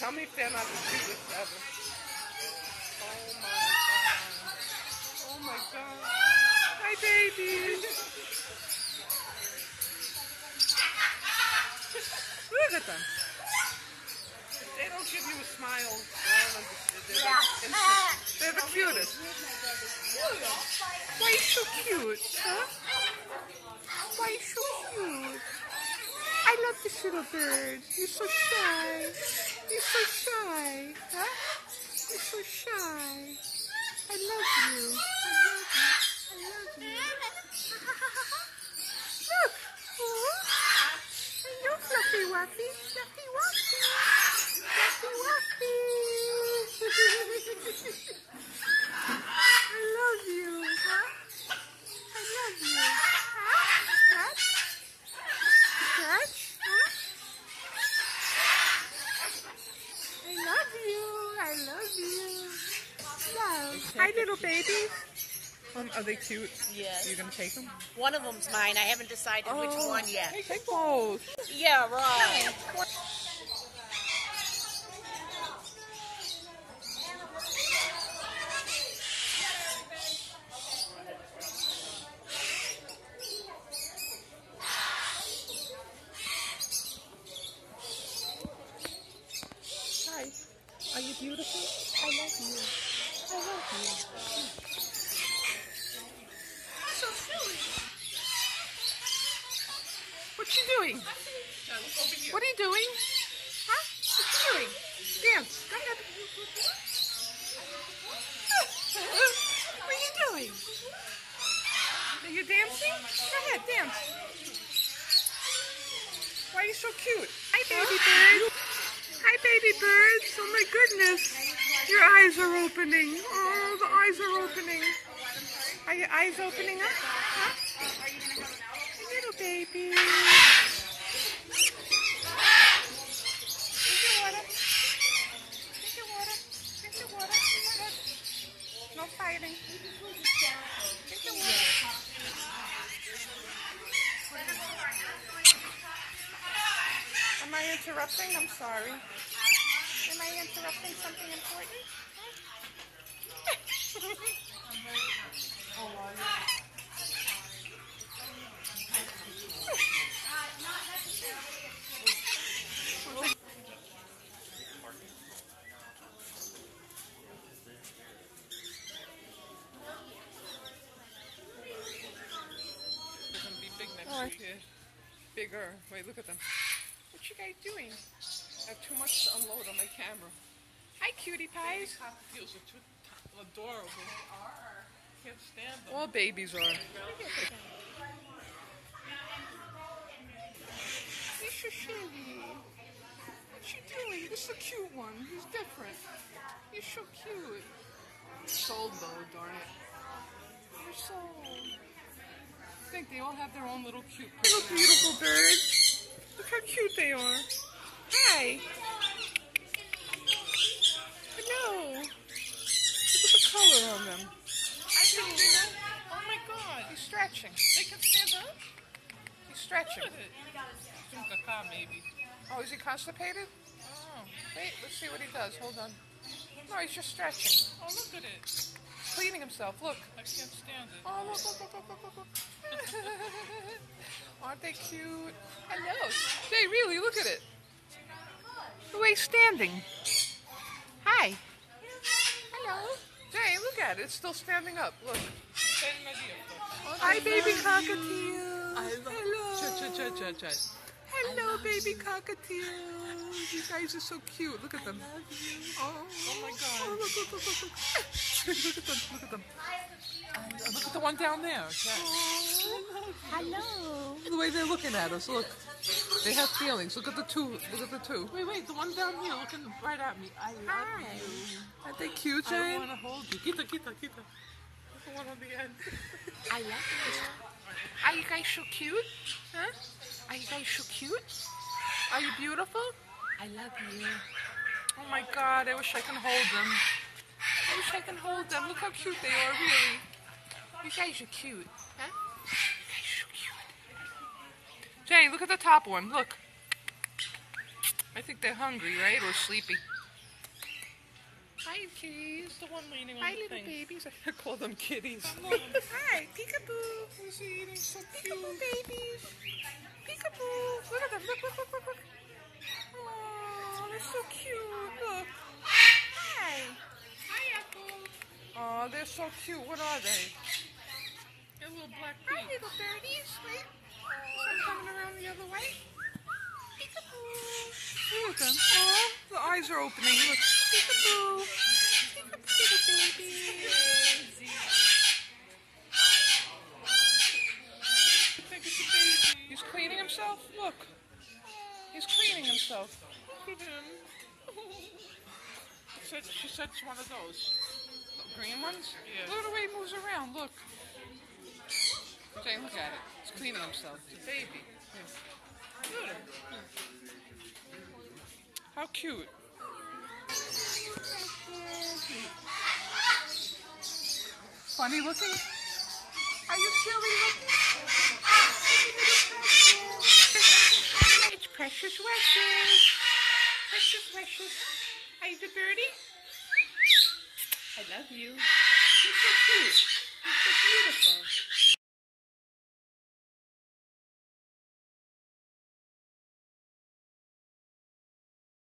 How many fell out the tree with the other? Oh my God. Oh my God. Hi, baby. Look at them. They don't give you a smile. They're the cutest. Why you so cute, huh? Why you so cute? I love this little bird. You're so shy. You're so shy, huh? You're so shy. I love you. I love you. I love you. Look. Hello, Fluffy Wuffy. Fluffy Wuffy. Fluffy Wuffy. I love you, huh? I love you. Huh? Scratch? Huh? I love you. I love you. Love. Hi, little babies. Are they cute? Yes. Are you going to take them? One of them's mine. I haven't decided which one yet. Hey, take both. Yeah, right. Hi. Are you beautiful? I love you. I love you. What you doing? What are you doing? Huh? What you doing? Dance. Go ahead. What are you doing? Are you dancing? Go ahead, dance. Why are you so cute? Hi, baby bird. Hi, baby birds. Oh my goodness. Your eyes are opening. Oh, the eyes are opening. Are your eyes opening up? Huh? Little baby. Drink your water. Drink your water. Drink your water. No fighting. Drink your water. Am I interrupting? I'm sorry. Am I interrupting something important? Bigger. Wait, look at them. What you guys doing? I have too much to unload on my camera. Hi, cutie pies. Baby cockatiels are too adorable. They are. Can't stand them. All babies are. This is Shelly. What you doing? This is a cute one. He's different. He's so cute. Sold though, darn it. You're sold. I think they all have their own little cute birds. Little beautiful birds. Look how cute they are. Hi. Hello. Look at the color on them. I can do that. Oh my God. He's stretching. They can stand up? He's stretching. Look at it. Maybe. Oh, is he constipated? Oh. Wait, let's see what he does. Hold on. No, he's just stretching. Oh, look at it. Cleaning himself. Look. I can't stand it. Oh, look, look, look, look, look, look. Aren't they cute? Hello. They really look at it. The way he's standing. Hi. Hello. Jay, look at it. It's still standing up. Look. Hi, baby cockatiel. Hello. Hello, baby cockatiel. You guys are so cute. Look at them. Oh my God. Oh, look, look, look, look. Look at them, look at them. Look at the one down there. Okay. Oh, hello. The way they're looking at us, look. They have feelings. Look at the two. Look at the two. Wait, wait, the one down here looking right at me. I love you. Aren't they cute, Jane? I want to hold you. Kita, kita, kita. That's the one on the end. I love you. Are you guys so cute? Huh? Are you guys so cute? Are you beautiful? I love you. Oh my God, I wish I can hold them. I wish I can hold them. Look how cute they are, really. You guys are cute, huh? You guys are so cute. Jay, look at the top one. Look. I think they're hungry, right? Or sleepy. Hi, kitties. The one leaning on the thing. Hi, little babies. I call them kitties. Hi, peekaboo. What is he eating? So cute. Peekaboo babies. Peekaboo. Look at them. Look, look, look, look, look. Oh, they're so cute. Look. Hi. Hi, Apple. Oh, they're so cute. What are they? They're little black bees. Hi, little birdies. Wait. I'm coming around the other way. Peekaboo. Look at them. Oh, the eyes are opening. Look. Peekaboo. Peekaboo, baby. I think it's a baby. He's cleaning himself. Look. He's cleaning himself. Look at him. She said it's one of those. The green ones? Yeah. Look at the way he moves around. Look. Jane, look at it. He's cleaning himself. It's a baby. Yeah. Look at him. How cute. Funny looking? Are you silly looking? It's Precious Weshes. Precious Weshes. Are you the birdie? I love you. You're so cute. You're so beautiful.